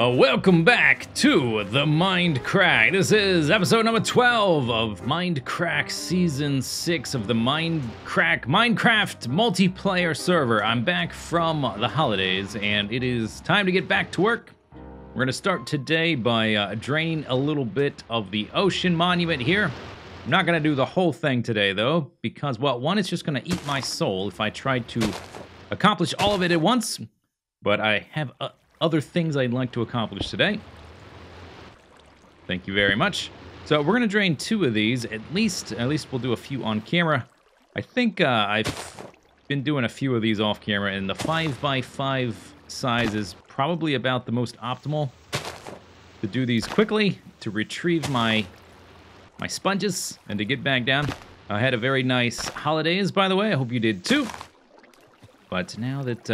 Welcome back to the Mindcrack. This is episode number 12 of Mindcrack Season 6 of the Minecraft multiplayer server. I'm back from the holidays, and it is time to get back to work. We're going to start today by draining a little bit of the Ocean Monument here. I'm not going to do the whole thing today, though, because, well, one, it's just going to eat my soul if I try to accomplish all of it at once, but I have other things I'd like to accomplish today. Thank you very much. So we're gonna drain two of these, at least we'll do a few on camera. I think I've been doing a few of these off camera, and the 5x5 size is probably about the most optimal to do these quickly, to retrieve my sponges and to get back down. I had a very nice holidays, by the way. I hope you did too. But now that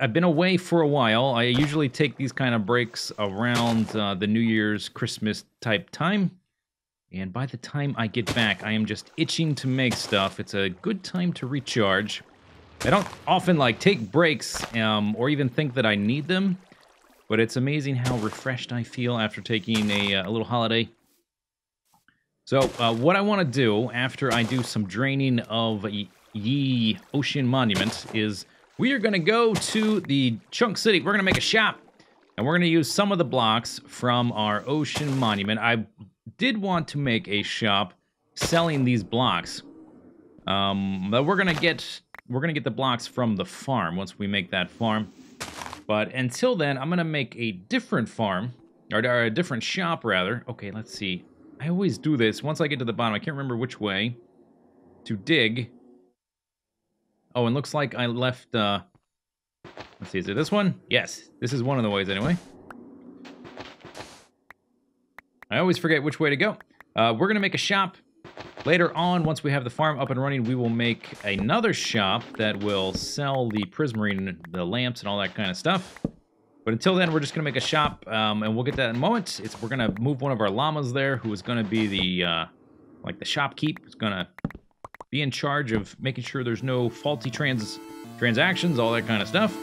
I've been away for a while, I usually take these kind of breaks around the New Year's, Christmas type time. And by the time I get back, I am just itching to make stuff. It's a good time to recharge. I don't often like take breaks or even think that I need them. But it's amazing how refreshed I feel after taking a little holiday. So what I want to do after I do some draining of ye Ocean Monument is... we are going to go to the Chunk City. We're going to make a shop, and we're going to use some of the blocks from our Ocean Monument. I did want to make a shop selling these blocks, but we're going to get the blocks from the farm once we make that farm. But until then, I'm going to make a different farm, or a different shop rather. Okay, let's see. I always do this. Once I get to the bottom, I can't remember which way to dig. Oh, and looks like I left, let's see, is it this one? Yes, this is one of the ways anyway. I always forget which way to go. We're going to make a shop. Later on, once we have the farm up and running, we will make another shop that will sell the prismarine, the lamps, and all that kind of stuff. But until then, we're just going to make a shop, and we'll get that in a moment. We're going to move one of our llamas there, who is going to be the, like the shopkeep. It's going to... be in charge of making sure there's no faulty transactions, all that kind of stuff.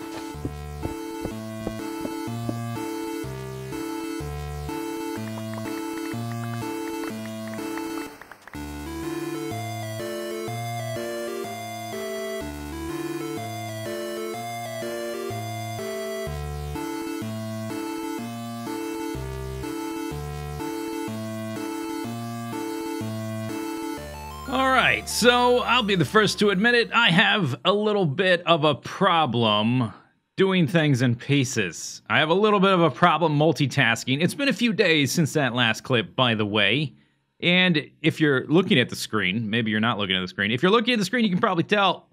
So, I'll be the first to admit it, I have a little bit of a problem doing things in pieces. I have a little bit of a problem multitasking. It's been a few days since that last clip, by the way. And if you're looking at the screen, maybe you're not looking at the screen. If you're looking at the screen, you can probably tell,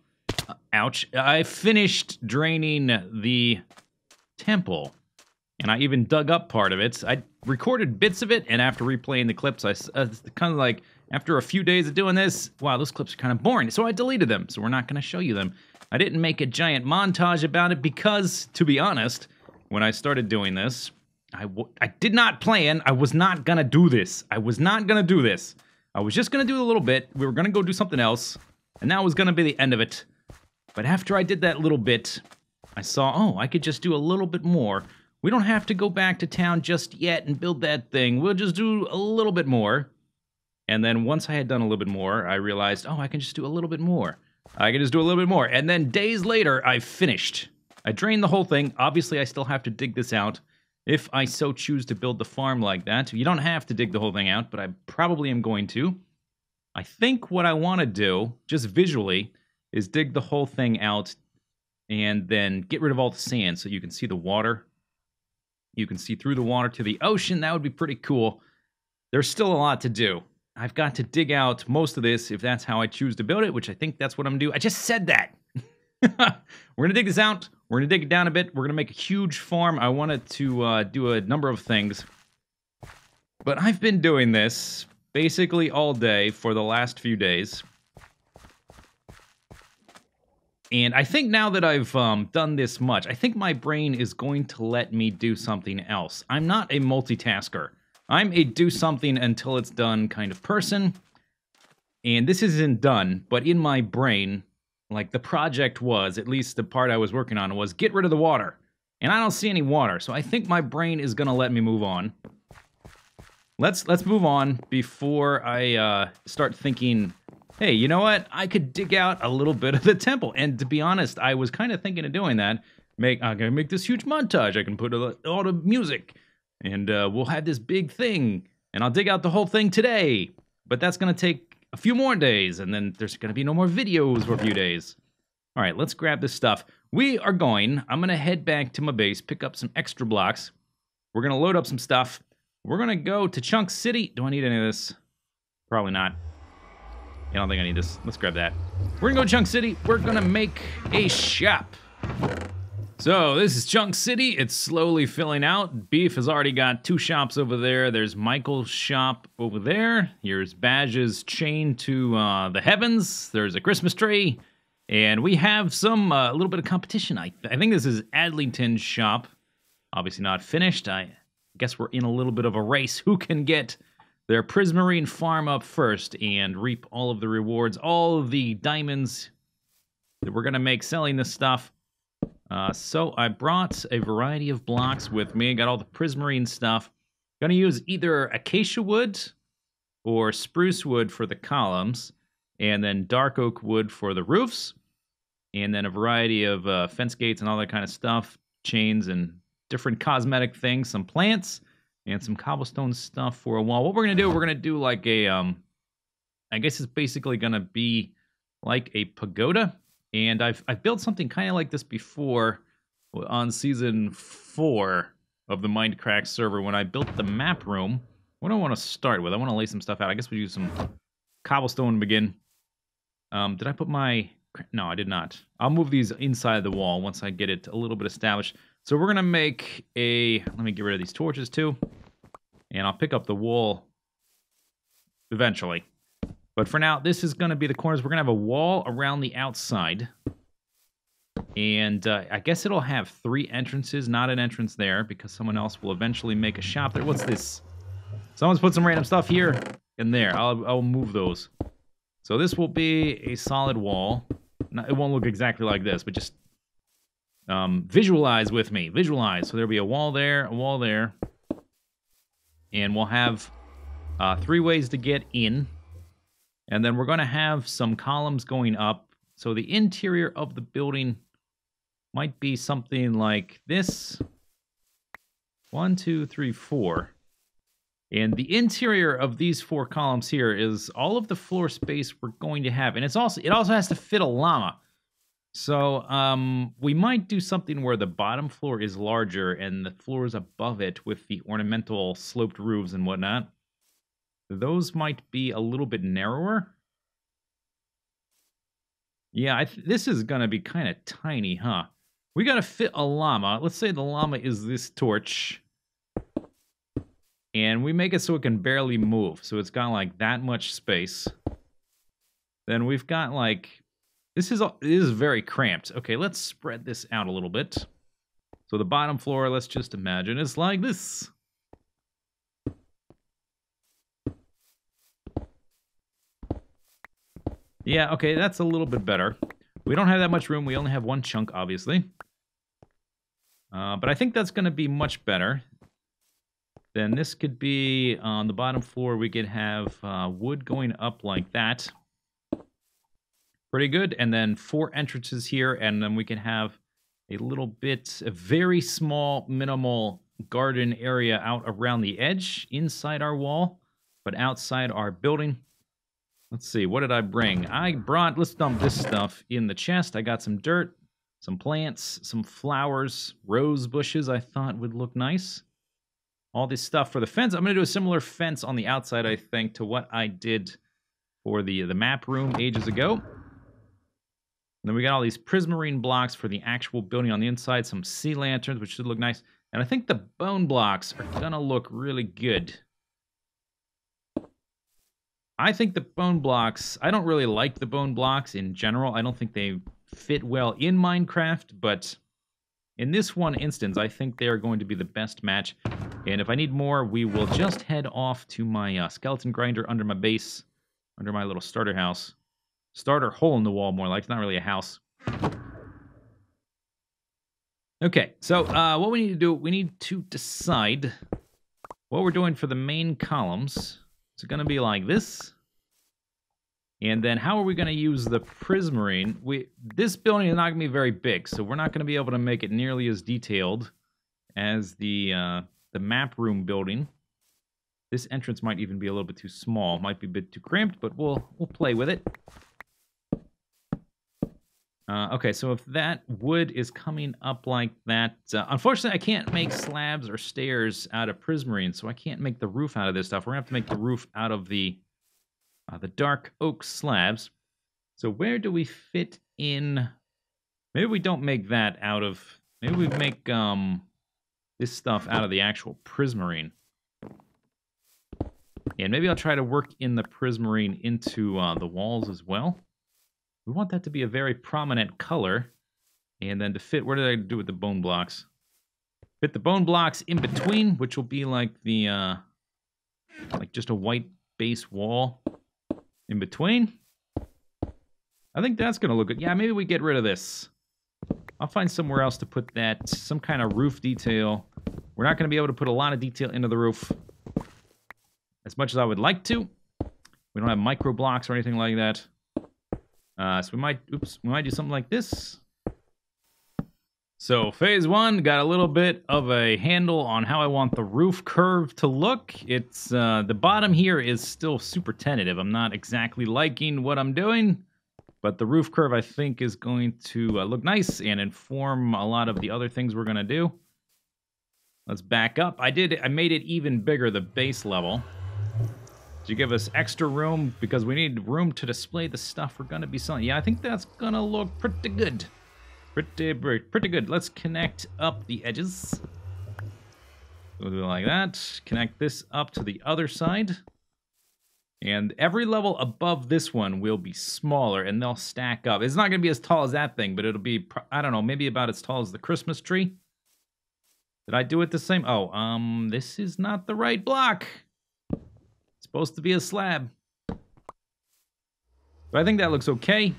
ouch, I finished draining the temple. And I even dug up part of it. I recorded bits of it, and after replaying the clips, I kind of like... after a few days of doing this, wow, those clips are kind of boring. So I deleted them, so we're not going to show you them. I didn't make a giant montage about it because, to be honest, when I started doing this, I did not plan. I was not going to do this. I was not going to do this. I was just going to do a little bit. We were going to go do something else, and that was going to be the end of it. But after I did that little bit, I saw, oh, I could just do a little bit more. We don't have to go back to town just yet and build that thing. We'll just do a little bit more. And then once I had done a little bit more, I realized, oh, I can just do a little bit more. I can just do a little bit more. And then days later, I finished. I drained the whole thing. Obviously, I still have to dig this out if I so choose to build the farm like that. You don't have to dig the whole thing out, but I probably am going to. I think what I want to do, just visually, is dig the whole thing out and then get rid of all the sand so you can see the water. You can see through the water to the ocean. That would be pretty cool. There's still a lot to do. I've got to dig out most of this if that's how I choose to build it, which I think that's what I'm going to do. I just said that. We're going to dig this out. We're going to dig it down a bit. We're going to make a huge farm. I wanted to do a number of things. But I've been doing this basically all day for the last few days. And I think now that I've done this much, I think my brain is going to let me do something else. I'm not a multitasker. I'm a do something until it's done kind of person, and this isn't done, but in my brain, like the project was, at least the part I was working on was get rid of the water. And I don't see any water, so I think my brain is gonna let me move on. Let's move on before I start thinking, hey, you know what? I could dig out a little bit of the temple. And to be honest, I was kind of thinking of doing that. I'm gonna make this huge montage. I can put all the music, and we'll have this big thing. And I'll dig out the whole thing today. But that's gonna take a few more days, and then there's gonna be no more videos for a few days. All right, let's grab this stuff. We are going, I'm gonna head back to my base, pick up some extra blocks. We're gonna load up some stuff. We're gonna go to Chunk City. Do I need any of this? Probably not. I don't think I need this. Let's grab that. We're gonna go to Chunk City. We're gonna make a shop. So this is Chunk City. It's slowly filling out. Beef has already got 2 shops over there. There's Michael's shop over there. Here's Badge's chain to the heavens. There's a Christmas tree. And we have some, a little bit of competition. I think this is Adlington's shop. Obviously not finished. I guess we're in a little bit of a race. Who can get their prismarine farm up first and reap all of the rewards, all of the diamonds that we're going to make selling this stuff. So I brought a variety of blocks with me. I got all the prismarine stuff. Going to use either acacia wood or spruce wood for the columns. And then dark oak wood for the roofs. And then a variety of fence gates and all that kind of stuff, chains and different cosmetic things, some plants, and some cobblestone stuff for a wall. What we're gonna do like a, I guess it's basically gonna be like a pagoda. And I've built something kind of like this before on season 4 of the Mindcrack server when I built the map room. What do I want to start with? I want to lay some stuff out. I guess we use some cobblestone to begin. Did I put my... No, I did not. I'll move these inside the wall once I get it a little bit established. So we're going to make a... Let me get rid of these torches, too. And I'll pick up the wall eventually. But for now, this is going to be the corners. We're going to have a wall around the outside. And I guess it'll have 3 entrances, not an entrance there, because someone else will eventually make a shop there. What's this? Someone's put some random stuff here and there. I'll move those. So this will be a solid wall. It won't look exactly like this, but just visualize with me. Visualize. So there'll be a wall there, and we'll have 3 ways to get in. And then we're going to have some columns going up. So the interior of the building might be something like this. 1, 2, 3, 4. And the interior of these 4 columns here is all of the floor space we're going to have. And it's also it also has to fit a llama. So we might do something where the bottom floor is larger and the floors above it with the ornamental sloped roofs and whatnot. Those might be a little bit narrower. Yeah, this is going to be kind of tiny, huh? We got to fit a llama. Let's say the llama is this torch. And we make it so it can barely move. So it's got like that much space. Then we've got like... This is very cramped. Okay, let's spread this out a little bit. So the bottom floor, let's just imagine it's like this. Yeah, okay, that's a little bit better. We don't have that much room. We only have 1 chunk, obviously. But I think that's going to be much better. Then this could be on the bottom floor. We could have wood going up like that. Pretty good. And then 4 entrances here. And then we can have a little bit, a very small, minimal garden area out around the edge inside our wall, but outside our building. Let's see. What did I bring? Let's dump this stuff in the chest. I got some dirt, some plants, some flowers, rose bushes I thought would look nice. All this stuff for the fence. I'm going to do a similar fence on the outside, I think, to what I did for the map room ages ago. And then we got all these prismarine blocks for the actual building on the inside. Some sea lanterns, which should look nice. And I think the bone blocks are going to look really good. I think the bone blocks... I don't really like the bone blocks in general. I don't think they fit well in Minecraft, but... in this one instance, I think they are going to be the best match. And if I need more, we will just head off to my skeleton grinder under my base, under my little starter house. Starter hole in the wall, more like. It's not really a house. Okay, so what we need to do, we need to decide what we're doing for the main columns. It's going to be like this. And then how are we going to use the prismarine? This building is not going to be very big, so we're not going to be able to make it nearly as detailed as the map room building. This entrance might even be a little bit too small. Might be a bit too cramped, but we'll play with it. Okay, so if that wood is coming up like that... unfortunately, I can't make slabs or stairs out of prismarine, so I can't make the roof out of this stuff. We're going to have to make the roof out of the dark oak slabs. So where do we fit in? Maybe we don't make that out of... Maybe we make this stuff out of the actual prismarine. And maybe I'll try to work in the prismarine into the walls as well. We want that to be a very prominent color. And then to fit, what did I do with the bone blocks? Fit the bone blocks in between, which will be like the, like just a white base wall in between. I think that's going to look good. Yeah, maybe we get rid of this. I'll find somewhere else to put that, some kind of roof detail. We're not going to be able to put a lot of detail into the roof as much as I would like to. We don't have micro blocks or anything like that. So we might do something like this. So phase one got a little bit of a handle on how I want the roof curve to look. It's the bottom here is still super tentative. I'm not exactly liking what I'm doing, but the roof curve I think is going to look nice and inform a lot of the other things we're gonna do. Let's back up. I made it even bigger, the base level, to give us extra room, because we need room to display the stuff we're going to be selling. Yeah, I think that's going to look pretty good. Pretty good. Let's connect up the edges. We'll do it like that. Connect this up to the other side. And every level above this one will be smaller, and they'll stack up. It's not going to be as tall as that thing, but it'll be, I don't know, maybe about as tall as the Christmas tree. Did I do it the same? Oh, this is not the right block. Supposed to be a slab. But I think that looks okay.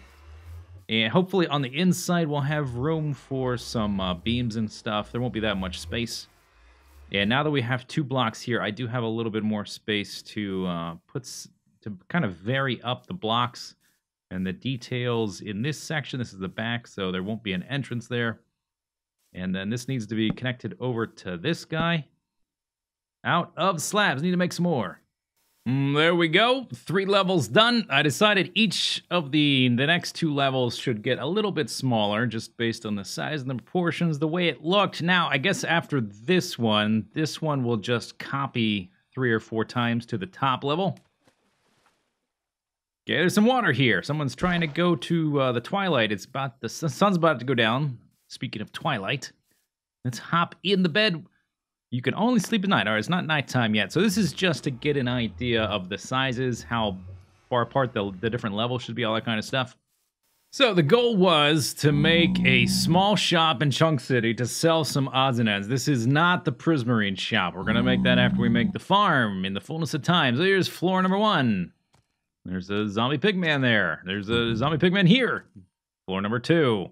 And hopefully on the inside we'll have room for some beams and stuff. There won't be that much space. And now that we have two blocks here, I do have a little bit more space to kind of vary up the blocks and the details in this section. This is the back, so there won't be an entrance there. And then this needs to be connected over to this guy. Out of slabs. Need to make some more. There we go. 3 levels done. I decided each of the next 2 levels should get a little bit smaller, just based on the size and the proportions, the way it looked. Now, I guess after this one will just copy 3 or 4 times to the top level. Okay, there's some water here. Someone's trying to go to the twilight. It's about the sun's about to go down. Speaking of twilight, let's hop in the bed. You can only sleep at night. All right, it's not nighttime yet. So this is just to get an idea of the sizes, how far apart the different levels should be, all that kind of stuff. So the goal was to make a small shop in Chunk City to sell some odds and ends. This is not the prismarine shop. We're going to make that after we make the farm in the fullness of time. So here's floor number 1. There's a zombie pigman there. There's a zombie pigman here. Floor number 2.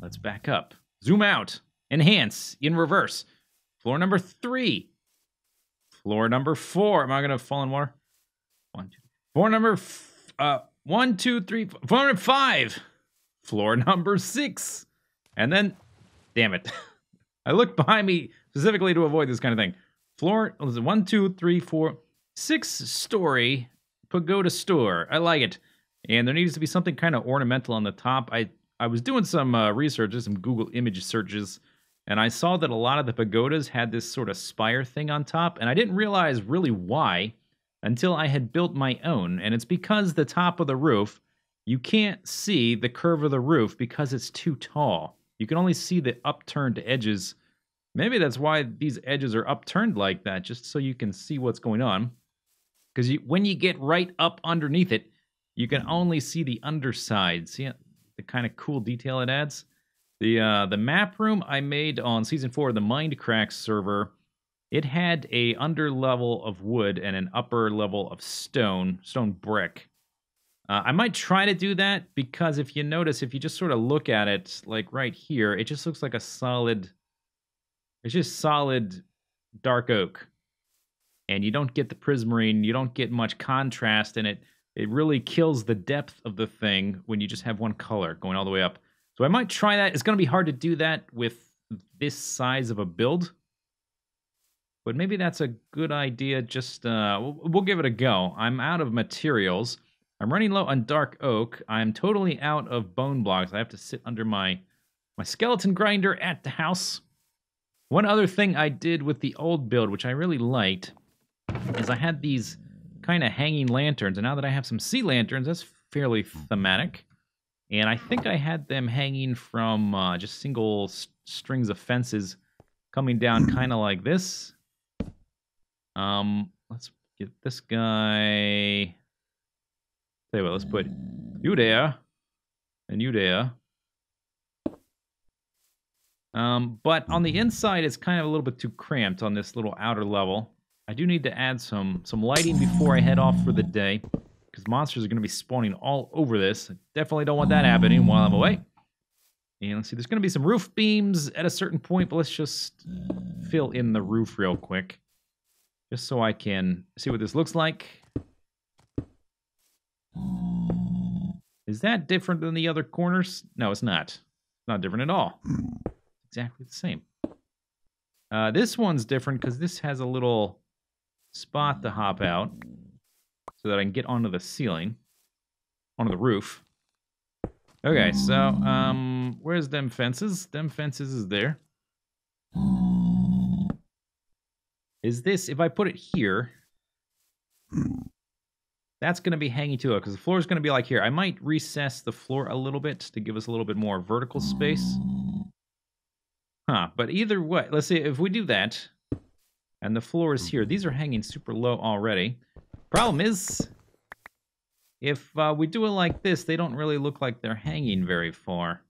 Let's back up. Zoom out. Enhance, in reverse. Floor number 3. Floor number 4. Am I going to fall in water? 1, 2, 3. Floor number 1, 2, 3, 4. Floor number 5. Floor number 6. And then, damn it. I looked behind me specifically to avoid this kind of thing. Floor, was it 1, 2, 3, 4, 6 story pagoda store. I like it. And there needs to be something kind of ornamental on the top. I was doing some research, some Google image searches. And I saw that a lot of the pagodas had this sort of spire thing on top, and I didn't realize really why until I had built my own. And it's because the top of the roof, you can't see the curve of the roof because it's too tall. You can only see the upturned edges. Maybe that's why these edges are upturned like that, just so you can see what's going on. Because when you get right up underneath it, you can only see the underside. See the kind of cool detail it adds? The map room I made on Season 4 of the Mindcrack server, it had a under level of wood and an upper level of stone brick. I might try to do that, because if you notice, if you just sort of look at it, like right here, it just looks like a solid, it's just solid dark oak. And you don't get the prismarine, you don't get much contrast, and it really kills the depth of the thing when you just have one color going all the way up. So I might try that. It's going to be hard to do that with this size of a build. But maybe that's a good idea. Just we'll give it a go. I'm out of materials. I'm running low on dark oak. I'm totally out of bone blocks. I have to sit under my skeleton grinder at the house. One other thing I did with the old build, which I really liked, is I had these kind of hanging lanterns, and now that I have some sea lanterns, that's fairly thematic. And I think I had them hanging from just single strings of fences coming down kind of like this. Let's get this guy. Tell you what, let's put you there and you there. But on the inside, it's kind of a little bit too cramped on this little outer level. I do need to add some lighting before I head off for the day, because monsters are going to be spawning all over this. I definitely don't want that happening while I'm away. And let's see, there's going to be some roof beams at a certain point, but let's just fill in the roof real quick, just so I can see what this looks like. Is that different than the other corners? No, it's not. It's not different at all. It's exactly the same. This one's different because this has a little spot to hop out so that I can get onto the ceiling, onto the roof. Okay, so where's them fences? Them fences is there. Is this, if I put it here, that's going to be hanging to it because the floor is going to be like here. I might recess the floor a little bit to give us a little bit more vertical space. Huh, but either way, let's see, if we do that, and the floor is here, these are hanging super low already. Problem is, if we do it like this, they don't really look like they're hanging very far.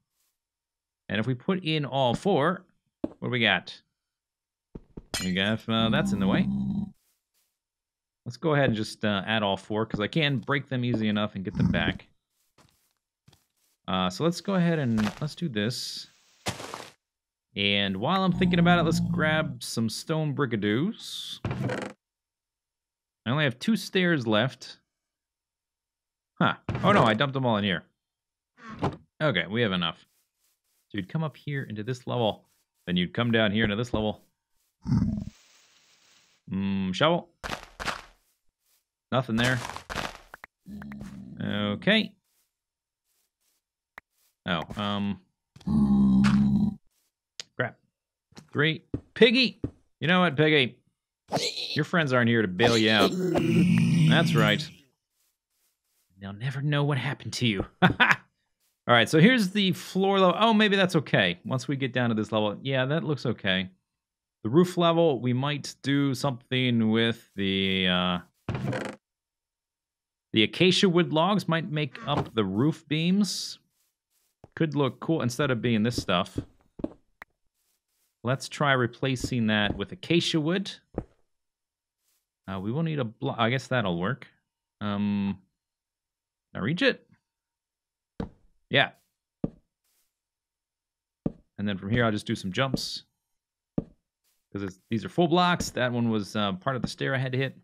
And if we put in all four, what do we got? We got, that's in the way. Let's go ahead and just add all four, because I can break them easy enough and get them back. So let's go ahead and let's do this. And while I'm thinking about it, let's grab some stone brickadoos. I only have 2 stairs left. Huh. Oh no, I dumped them all in here. Okay, we have enough. So you'd come up here into this level. Then you'd come down here into this level. Shovel. Nothing there. Okay. Oh, crap. 3. Piggy! You know what, Piggy? Your friends aren't here to bail you out. That's right. They'll never know what happened to you. Alright, so here's the floor level. Oh, maybe that's okay. Once we get down to this level. Yeah, that looks okay. The roof level, we might do something with the acacia wood logs might make up the roof beams. Could look cool instead of being this stuff. Let's try replacing that with acacia wood. We will need a block. I guess that'll work. Now reach it. Yeah. And then from here, I'll just do some jumps. Because these are full blocks. That one was part of the stair I had to hit.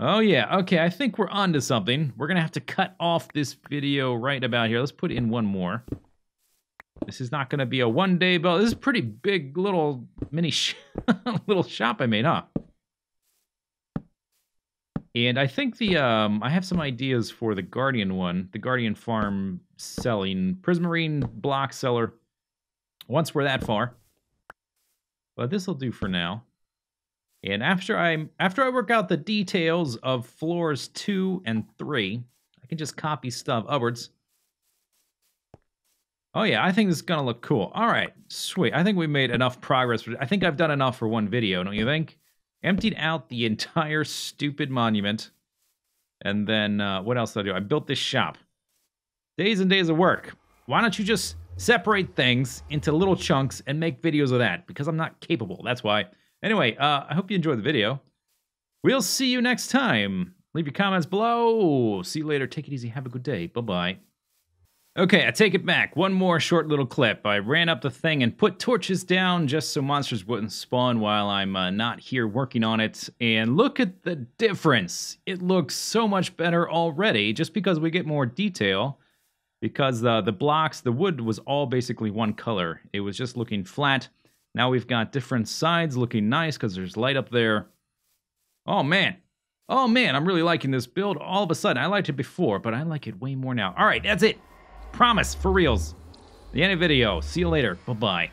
Oh, yeah. Okay, I think we're onto something. We're going to have to cut off this video right about here. Let's put in one more. This is not going to be a one-day build. This is a pretty big little mini little shop I made, huh? And I think the I have some ideas for the Guardian one. The Guardian farm selling prismarine block seller. Once we're that far. But this will do for now. And after I work out the details of floors 2 and 3, I can just copy stuff upwards. Oh yeah, I think this is gonna look cool. All right, sweet. I think we made enough progress. I think I've done enough for one video, don't you think? Emptied out the entire stupid monument. And then what else did I do? I built this shop. Days and days of work. Why don't you just separate things into little chunks and make videos of that? Because I'm not capable, that's why. Anyway, I hope you enjoyed the video. We'll see you next time. Leave your comments below. See you later. Take it easy. Have a good day. Bye-bye. Okay, I take it back. One more short little clip. I ran up the thing and put torches down just so monsters wouldn't spawn while I'm not here working on it. And look at the difference. It looks so much better already just because we get more detail. Because the blocks, the wood was all basically one color. It was just looking flat. Now we've got different sides looking nice because there's light up there. Oh, man. Oh, man, I'm really liking this build. All of a sudden, I liked it before, but I like it way more now. All right, that's it. Promise, for reals. The end of the video. See you later. Bye-bye.